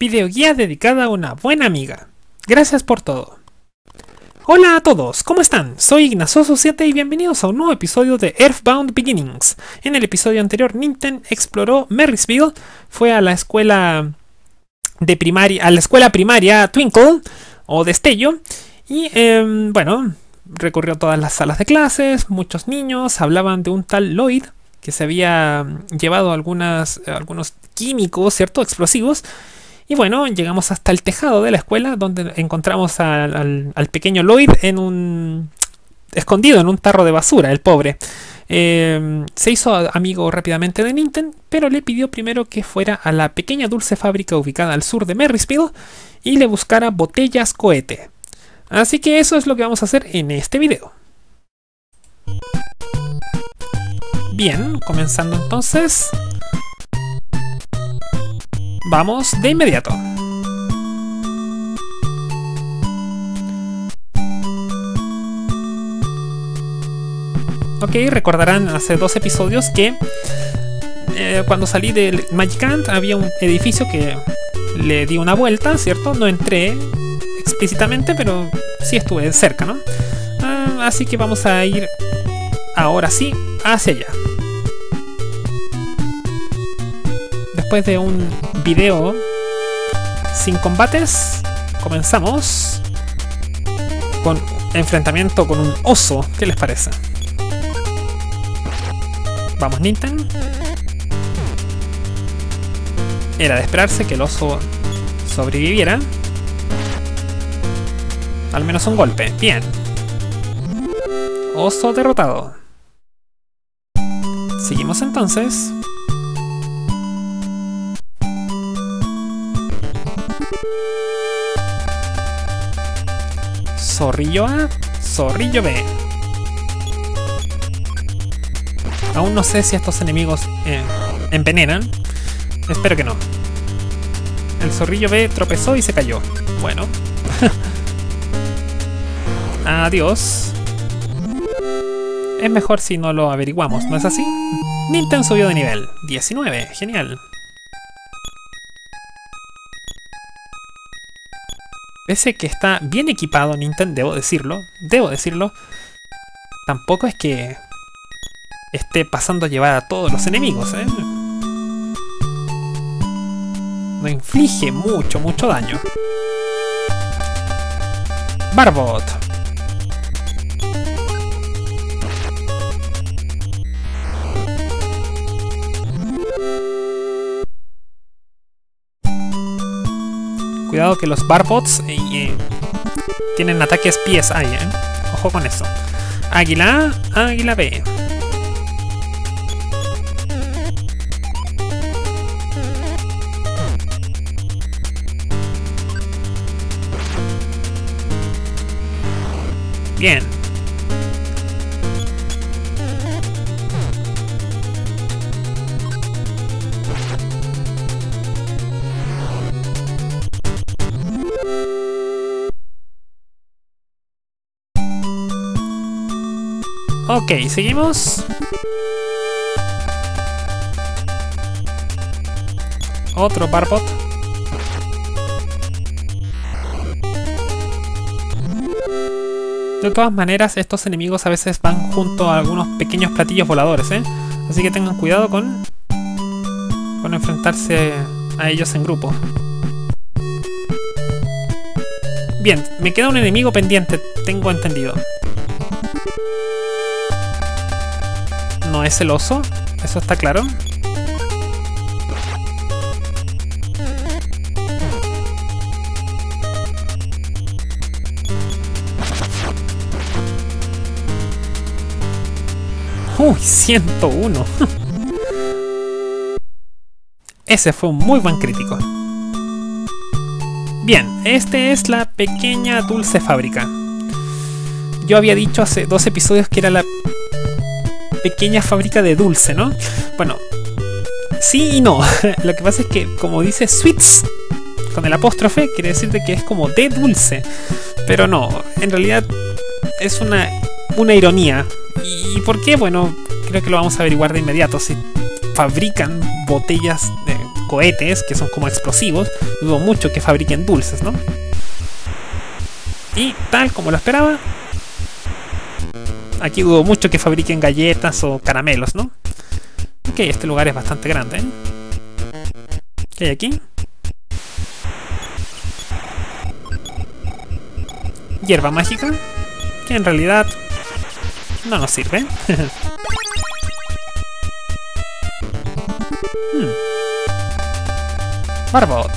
videoguía dedicada a una buena amiga. Gracias por todo. Hola a todos, ¿cómo están? Soy Ignasozu7 y bienvenidos a un nuevo episodio de Earthbound Beginnings. En el episodio anterior, Ninten exploró Merrysville, fue a la escuela primaria Twinkle o Destello y bueno, recorrió todas las salas de clases. Muchos niños hablaban de un tal Lloyd que se había llevado algunos químicos, ¿cierto? Explosivos. Y bueno, llegamos hasta el tejado de la escuela, donde encontramos al pequeño Lloyd escondido en un tarro de basura, el pobre. Se hizo amigo rápidamente de Ninten, pero le pidió primero que fuera a la Pequeña Dulce Fábrica ubicada al sur de Merrysville y le buscara botellas cohete. Así que eso es lo que vamos a hacer en este video. Bien, comenzando entonces. Vamos de inmediato. Ok, recordarán hace dos episodios que cuando salí del Magicant había un edificio que le di una vuelta, ¿cierto? No entré explícitamente, pero sí estuve cerca, ¿no? Así que vamos a ir ahora sí hacia allá. Después de un video sin combates, comenzamos con enfrentamiento con un oso. ¿Qué les parece? Vamos, Ninten. Era de esperarse que el oso sobreviviera. Al menos un golpe. Bien. Oso derrotado. Seguimos entonces. Zorrillo A, Zorrillo B. Aún no sé si estos enemigos envenenan. Espero que no. El Zorrillo B tropezó y se cayó. Bueno. Adiós. Es mejor si no lo averiguamos, ¿no es así? Ninten subió de nivel. 19, genial. Pese que está bien equipado Ninten, debo decirlo. Tampoco es que esté pasando a llevar a todos los enemigos, ¿eh? No inflige mucho daño. Barbot. Cuidado que los Barbots tienen ataques pies ahí, ¿eh? Ojo con eso. Águila A, Águila B. Bien. Ok, seguimos. Otro Barbot. De todas maneras, estos enemigos a veces van junto a algunos pequeños platillos voladores, ¿eh? Así que tengan cuidado con enfrentarse a ellos en grupo. Bien, me queda un enemigo pendiente, tengo entendido. No es el oso, eso está claro. ¡Uy! 101. Ese fue un muy buen crítico. Bien, este es la Pequeña Dulce Fábrica. Yo había dicho hace dos episodios que era la pequeña fábrica de dulce, ¿no? Bueno, sí y no. Lo que pasa es que, como dice sweets con el apóstrofe, quiere decir de que es como de dulce. Pero no, en realidad es una ironía. ¿Y por qué? Bueno, creo que lo vamos a averiguar de inmediato. Si fabrican botellas cohetes, que son como explosivos, dudo mucho que fabriquen dulces, ¿no? Y tal como lo esperaba, aquí dudo mucho que fabriquen galletas o caramelos, ¿no? Ok, este lugar es bastante grande, ¿eh? ¿Qué hay aquí? Hierba mágica, que en realidad no nos sirve. Barbot.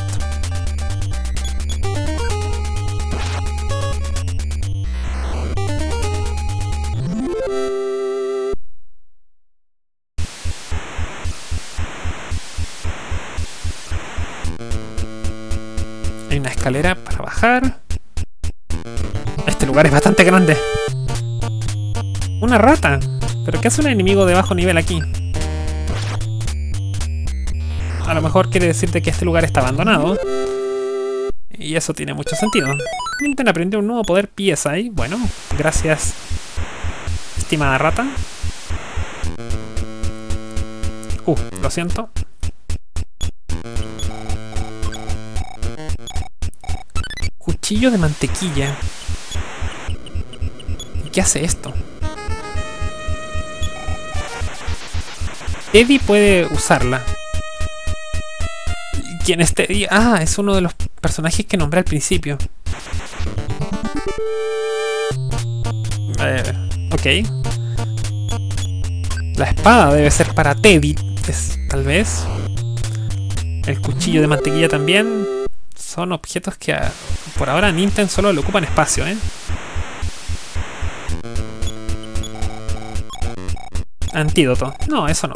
Hay una escalera para bajar. Este lugar es bastante grande. Una rata. ¿Pero qué hace un enemigo de bajo nivel aquí? A lo mejor quiere decirte que este lugar está abandonado. Y eso tiene mucho sentido. Ninten aprendió un nuevo poder pieza ahí. Bueno, gracias, estimada rata. Lo siento. Cuchillo de mantequilla. ¿Y qué hace esto? Teddy puede usarla. ¿Quién es Teddy? Ah, es uno de los personajes que nombré al principio. Ok. La espada debe ser para Teddy, tal vez. El cuchillo de mantequilla también. Son objetos que por ahora a Ninten solo le ocupan espacio, ¿eh? Antídoto. No, eso no.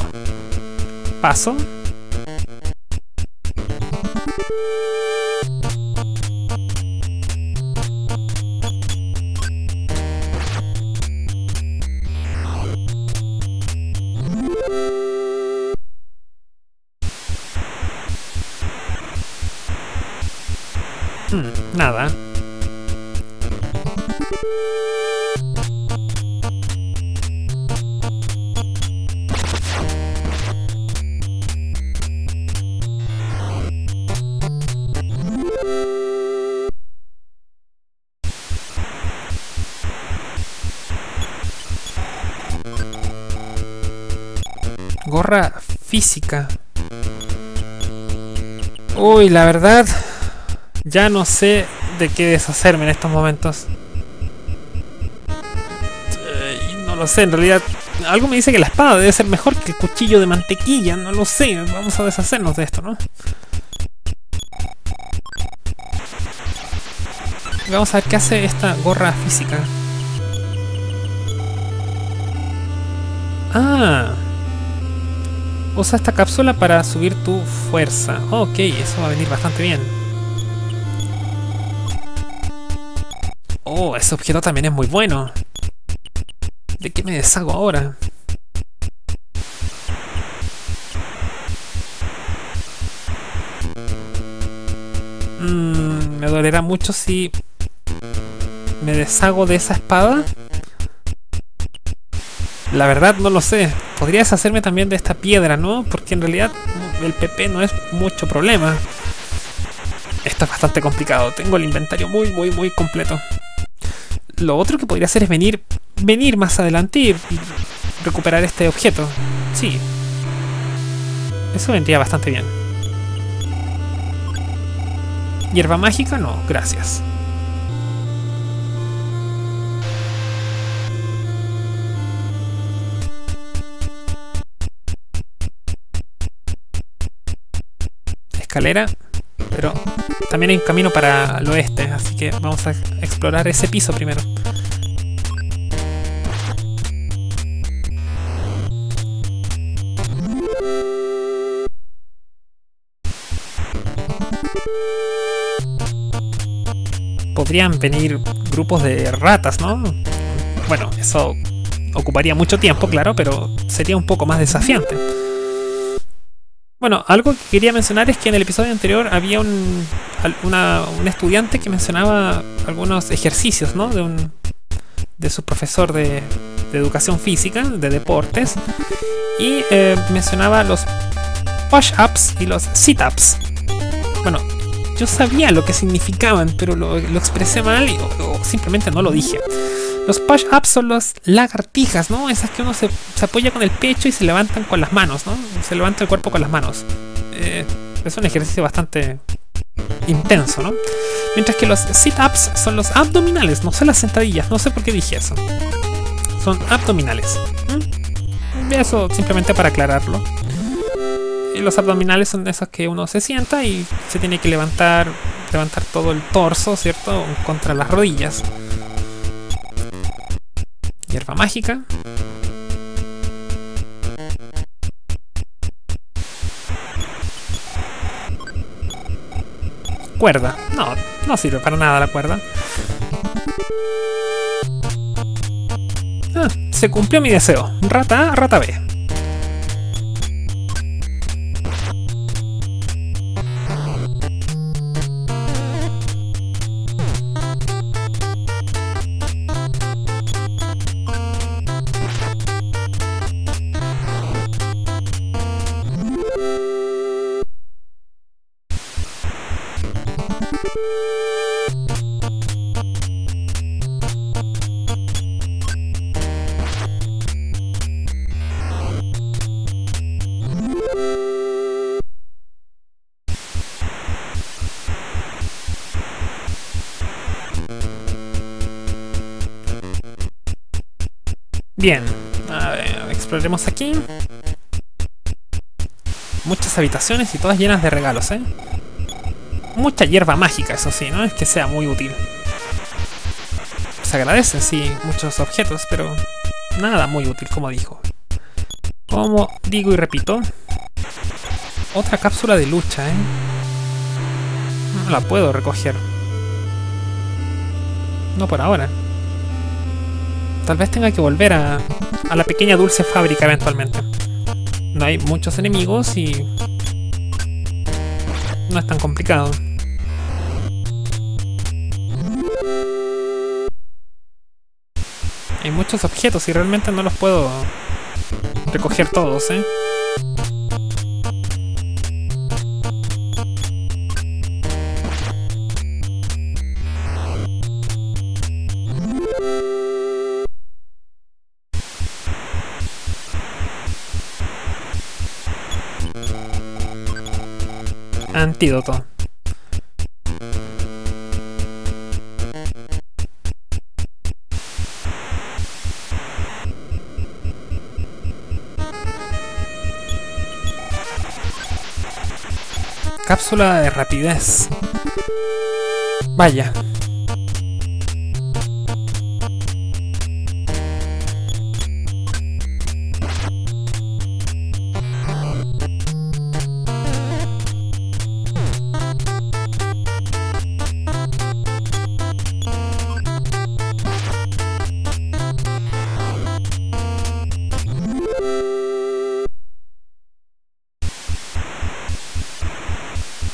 Paso. Nada. Gorra física. Uy, la verdad, ya no sé de qué deshacerme en estos momentos. No lo sé, en realidad. Algo me dice que la espada debe ser mejor que el cuchillo de mantequilla. No lo sé, vamos a deshacernos de esto, ¿no? Vamos a ver qué hace esta gorra física. Ah, usa esta cápsula para subir tu fuerza. Ok, eso va a venir bastante bien. Oh, ese objeto también es muy bueno. ¿De qué me deshago ahora? Me dolerá mucho si me deshago de esa espada. La verdad no lo sé. Podría deshacerme también de esta piedra, ¿no? Porque en realidad el PP no es mucho problema. Esto es bastante complicado. Tengo el inventario muy completo. Lo otro que podría hacer es venir más adelante y recuperar este objeto. Sí. Eso vendría bastante bien. ¿Hierba mágica? No, gracias. Escalera. Pero también hay un camino para el oeste, así que vamos a explorar ese piso primero. Podrían venir grupos de ratas, ¿no? Bueno, eso ocuparía mucho tiempo, claro, pero sería un poco más desafiante. Bueno, algo que quería mencionar es que en el episodio anterior había un estudiante que mencionaba algunos ejercicios, ¿no? De su profesor de educación física, de deportes, y mencionaba los push-ups y los sit-ups. Bueno, yo sabía lo que significaban, pero lo expresé mal o simplemente no lo dije. Los push-ups son las lagartijas, ¿no? Esas que uno se apoya con el pecho y se levantan con las manos, ¿no? Se levanta el cuerpo con las manos. Es un ejercicio bastante intenso, ¿no? Mientras que los sit-ups son los abdominales, no son las sentadillas. No sé por qué dije eso. Son abdominales. Eso simplemente para aclararlo. Y los abdominales son esos que uno se sienta y se tiene que levantar todo el torso, ¿cierto? Contra las rodillas. Hierba mágica. Cuerda. No, no sirve para nada la cuerda. Ah, se cumplió mi deseo. Rata A, rata B. Bien, a ver, exploremos aquí. Muchas habitaciones y todas llenas de regalos, ¿eh? Mucha hierba mágica, eso sí, no es que sea muy útil. Se agradecen, sí, muchos objetos, pero nada muy útil, como dijo. Como digo y repito. Otra cápsula de lucha, ¿eh? No la puedo recoger. No por ahora. Tal vez tenga que volver a la pequeña dulce fábrica eventualmente. No hay muchos enemigos y no es tan complicado. Hay muchos objetos y realmente no los puedo recoger todos, ¿eh? Antídoto. Cápsula de rapidez. Vaya.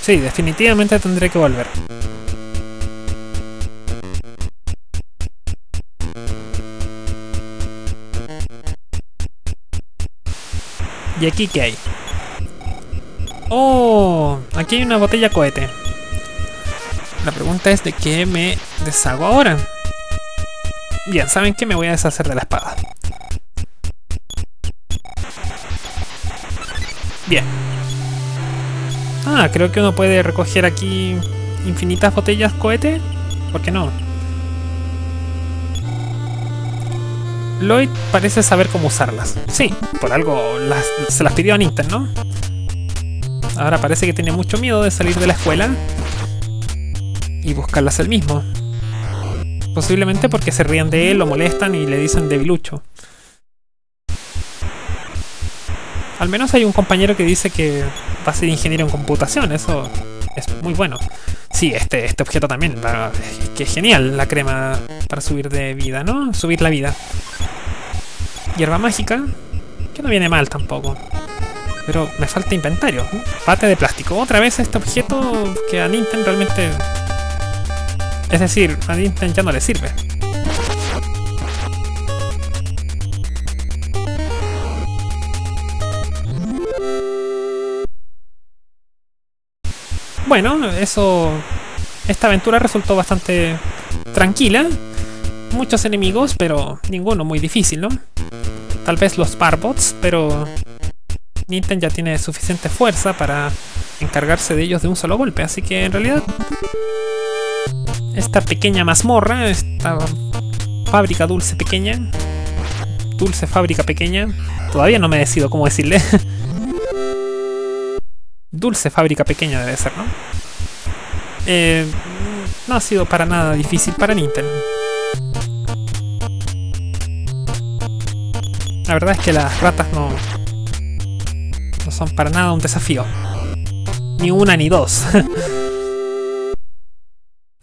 Sí, definitivamente tendré que volver. ¿Y aquí qué hay? ¡Oh! Aquí hay una botella cohete. La pregunta es de qué me deshago ahora. Bien, ¿saben qué? Me voy a deshacer de la espada. Bien. Ah, creo que uno puede recoger aquí infinitas botellas cohete. ¿Por qué no? Lloyd parece saber cómo usarlas. Sí, por algo se las pidió a Ninten, ¿no? Ahora parece que tiene mucho miedo de salir de la escuela y buscarlas él mismo. Posiblemente porque se ríen de él, lo molestan y le dicen debilucho. Al menos hay un compañero que dice que va a ser ingeniero en computación, eso es muy bueno. Sí, este objeto también, que es genial, la crema para subir de vida, ¿no? Subir la vida. Hierba mágica, que no viene mal tampoco. Pero me falta inventario. Bate de plástico. Otra vez este objeto que a Ninten realmente... Es decir, a Ninten ya no le sirve. Bueno, eso... Esta aventura resultó bastante tranquila. Muchos enemigos, pero ninguno muy difícil, ¿no? Tal vez los Barbots, pero... Ninten ya tiene suficiente fuerza para encargarse de ellos de un solo golpe, así que en realidad... Esta pequeña mazmorra, esta fábrica dulce pequeña... Dulce fábrica pequeña... Todavía no me decido cómo decirle. Dulce fábrica pequeña debe ser, ¿no? No ha sido para nada difícil para Ninten. La verdad es que las ratas no son para nada un desafío. Ni una ni dos.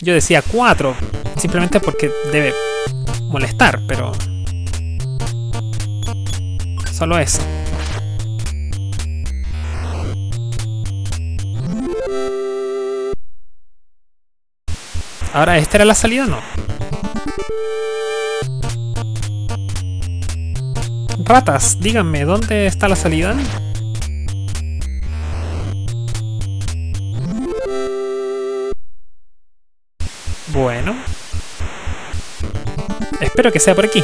Yo decía 4, simplemente porque debe molestar, pero... Solo eso. Ahora, ¿esta era la salida o no? Ratas, díganme, ¿dónde está la salida? Bueno. Espero que sea por aquí.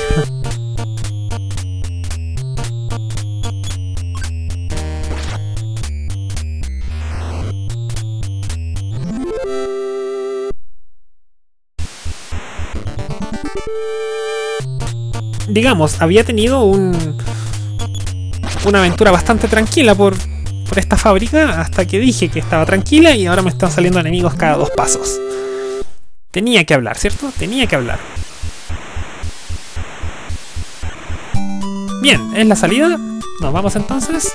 Digamos, había tenido una aventura bastante tranquila por esta fábrica, hasta que dije que estaba tranquila y ahora me están saliendo enemigos cada 2 pasos. Tenía que hablar, ¿cierto? Tenía que hablar. Bien, es la salida. Nos vamos entonces.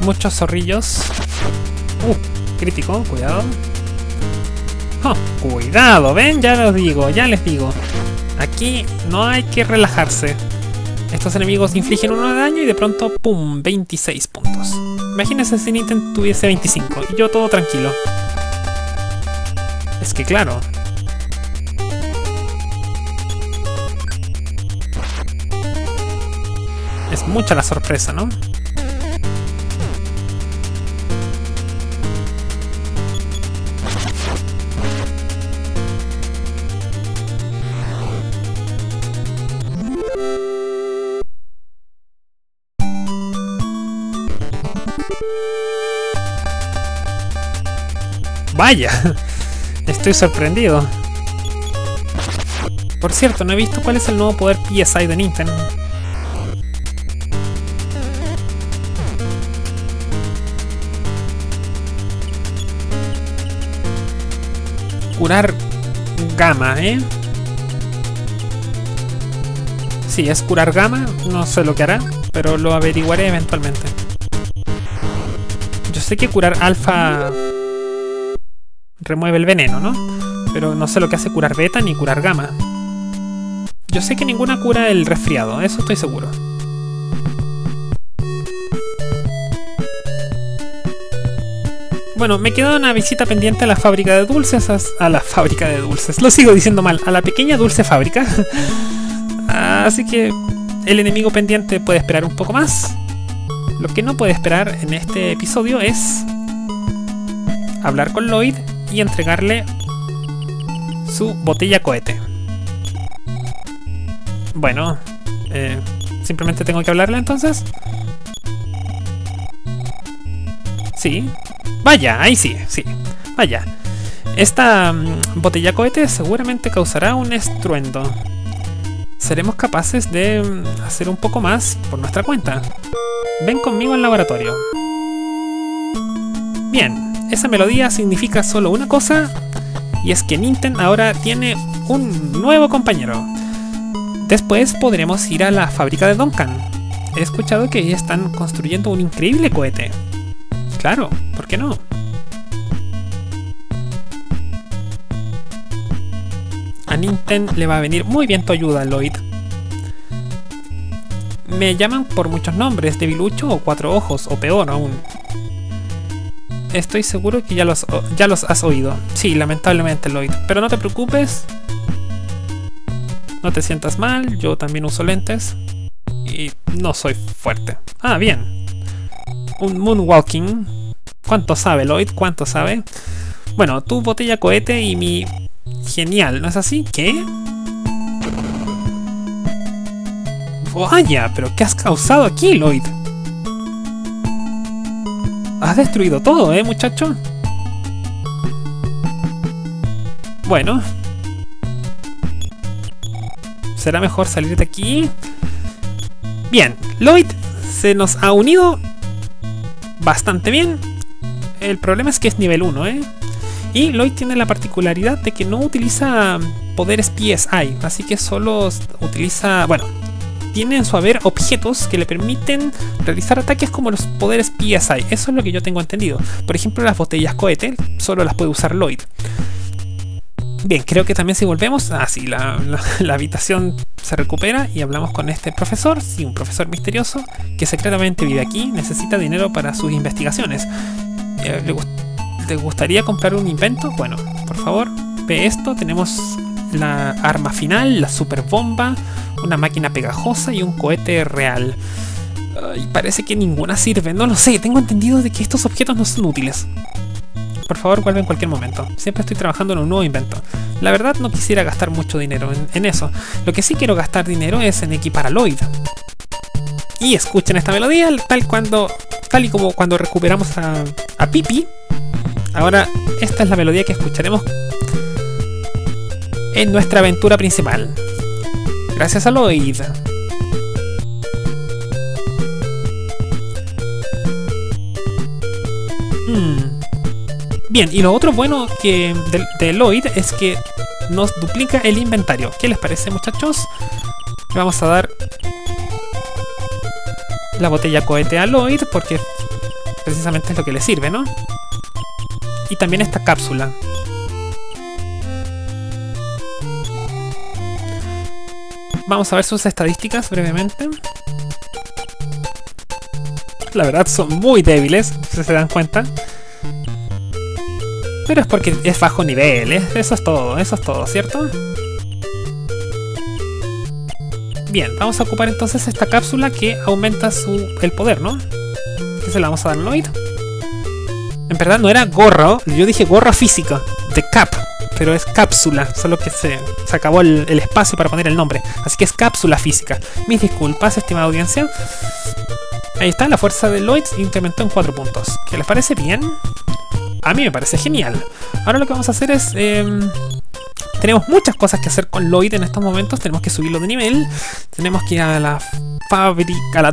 Muchos zorrillos. Crítico, cuidado. Cuidado, ven, ya los digo, ya les digo. Aquí no hay que relajarse. Estos enemigos infligen 1 de daño y de pronto, pum, 26 puntos. Imagínense si Ninten tuviese 25 y yo todo tranquilo. Es que claro. Es mucha la sorpresa, ¿no? Vaya, estoy sorprendido. Por cierto, no he visto cuál es el nuevo poder PSI de Ninten. Curar gamma, ¿eh? Sí, es curar gamma, no sé lo que hará, pero lo averiguaré eventualmente. Yo sé que curar alfa... remueve el veneno, ¿no? Pero no sé lo que hace curar beta ni curar gamma. Yo sé que ninguna cura el resfriado, eso estoy seguro. Bueno, me queda una visita pendiente a la fábrica de dulces. A la fábrica de dulces, lo sigo diciendo mal. A la pequeña dulce fábrica. Así que el enemigo pendiente puede esperar un poco más. Lo que no puede esperar en este episodio es hablar con Lloyd y entregarle su botella cohete. Bueno, simplemente tengo que hablarle entonces. Sí, vaya, ahí sí, sí, vaya. Esta botella cohete seguramente causará un estruendo. Seremos capaces de hacer un poco más por nuestra cuenta. Ven conmigo al laboratorio. Bien. Esa melodía significa solo una cosa, y es que Ninten ahora tiene un nuevo compañero. Después podremos ir a la fábrica de Duncan. He escuchado que están construyendo un increíble cohete. Claro, ¿por qué no? A Ninten le va a venir muy bien tu ayuda, Lloyd. Me llaman por muchos nombres, debilucho o cuatro ojos, o peor aún. Estoy seguro que ya los has oído. Sí, lamentablemente, Lloyd, pero no te preocupes. No te sientas mal, yo también uso lentes. Y no soy fuerte. Ah, bien. Un moonwalking. ¿Cuánto sabe, Lloyd? ¿Cuánto sabe? Bueno, tu botella cohete y mi... Genial, ¿no es así? ¿Qué? ¡Vaya! ¿Pero qué has causado aquí, Lloyd? Has destruido todo, ¿eh, muchacho? Bueno. ¿Será mejor salir de aquí? Bien, Lloyd se nos ha unido bastante bien. El problema es que es nivel 1, ¿eh? Y Lloyd tiene la particularidad de que no utiliza poderes PSI, así que solo utiliza... bueno... Tiene en su haber objetos que le permiten realizar ataques como los poderes PSI. Eso es lo que yo tengo entendido. Por ejemplo, las botellas cohete solo las puede usar Lloyd. Bien, creo que también si volvemos... Ah, sí, la habitación se recupera y hablamos con este profesor. Sí, un profesor misterioso que secretamente vive aquí. Necesita dinero para sus investigaciones. ¿Te gustaría comprar un invento? Bueno, por favor, ve esto. Tenemos la arma final, la super bomba, una máquina pegajosa y un cohete real. Y parece que ninguna sirve, no lo sé, tengo entendido de que estos objetos no son útiles. Por favor, vuelve en cualquier momento, siempre estoy trabajando en un nuevo invento. La verdad no quisiera gastar mucho dinero en eso, lo que sí quiero gastar dinero es en equipar a Lloyd. Y escuchen esta melodía, tal y como cuando recuperamos a Pippi. Ahora esta es la melodía que escucharemos en nuestra aventura principal. Gracias a Lloyd. Bien, y lo otro bueno que de Lloyd es que nos duplica el inventario. ¿Qué les parece, muchachos? Le vamos a dar la botella cohete a Lloyd porque precisamente es lo que le sirve, ¿no? Y también esta cápsula. Vamos a ver sus estadísticas brevemente. La verdad son muy débiles, si se dan cuenta. Pero es porque es bajo nivel, ¿eh? Eso es todo, ¿cierto? Bien, vamos a ocupar entonces esta cápsula que aumenta el poder, ¿no? ¿Qué se la vamos a dar, Lloyd? En verdad no era gorro, yo dije gorro físico, de cap. Pero es cápsula, solo que se acabó el espacio para poner el nombre. Así que es cápsula física. Mis disculpas, estimada audiencia. Ahí está, la fuerza de Lloyd incrementó en 4 puntos. ¿Qué les parece bien? A mí me parece genial. Ahora lo que vamos a hacer es... tenemos muchas cosas que hacer con Lloyd en estos momentos. Tenemos que subirlo de nivel. Tenemos que ir a la fábrica,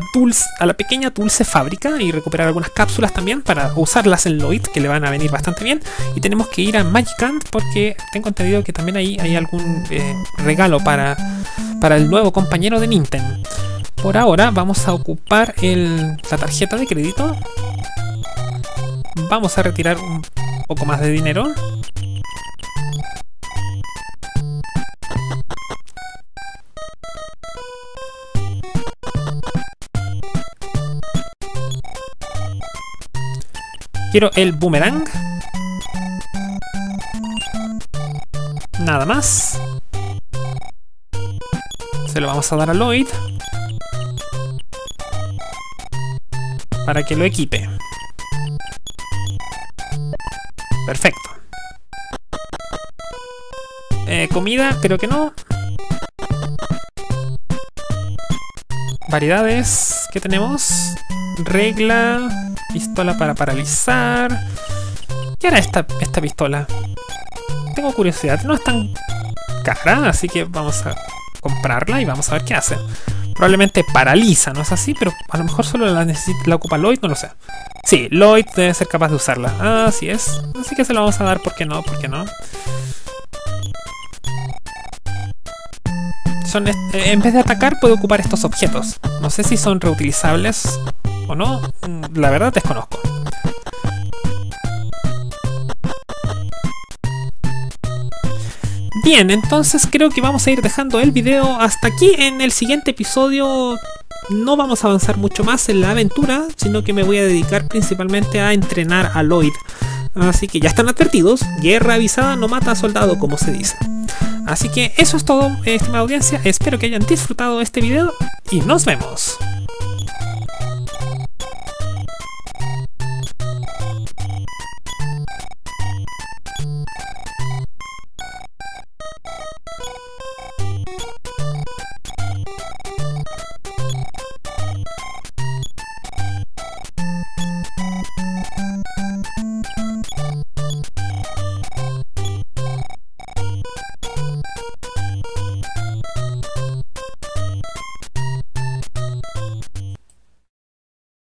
a la pequeña dulce fábrica y recuperar algunas cápsulas también para usarlas en Lloyd, que le van a venir bastante bien. Y tenemos que ir a Magicant porque tengo entendido que también ahí hay algún regalo para el nuevo compañero de Ninten. Por ahora vamos a ocupar la tarjeta de crédito. Vamos a retirar un poco más de dinero. Quiero el boomerang. Nada más. Se lo vamos a dar a Lloyd para que lo equipe. Perfecto. Comida, creo que no. Variedades, ¿qué tenemos? Regla... Pistola para paralizar. ¿Qué hará esta pistola? Tengo curiosidad. No es tan cara, así que vamos a comprarla y vamos a ver qué hace. Probablemente paraliza, ¿no es así? Pero a lo mejor solo la ocupa Lloyd, no lo sé. Sí, Lloyd debe ser capaz de usarla. Así es. Así que se la vamos a dar, ¿por qué no? ¿Por qué no? son en vez de atacar puede ocupar estos objetos. No sé si son reutilizables o no, la verdad desconozco. Bien, entonces creo que vamos a ir dejando el video hasta aquí. En el siguiente episodio no vamos a avanzar mucho más en la aventura, sino que me voy a dedicar principalmente a entrenar a Lloyd. Así que ya están advertidos, guerra avisada no mata a soldado, como se dice. Así que eso es todo, estimada audiencia, espero que hayan disfrutado este video y nos vemos.